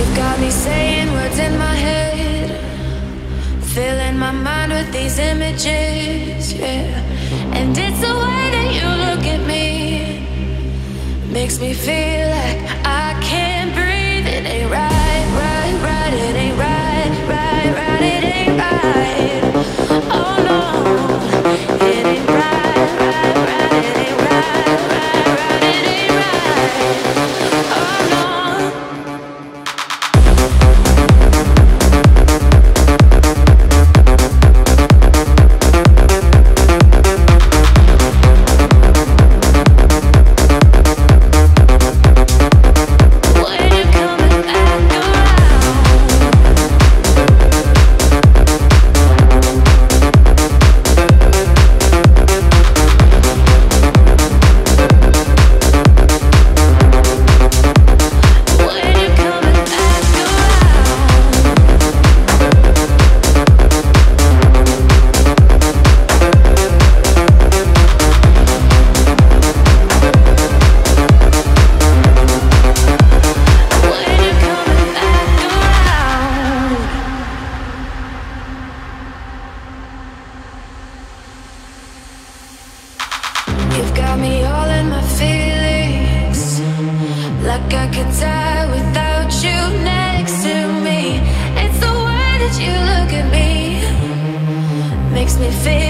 You've got me saying words in my head, filling my mind with these images, yeah. And it's the way that you look at me, makes me feel like I can't breathe. It ain't right, it ain't right, it ain't right. Oh no, it ain't right, it ain't right, it ain't right. Oh no. Makes me feel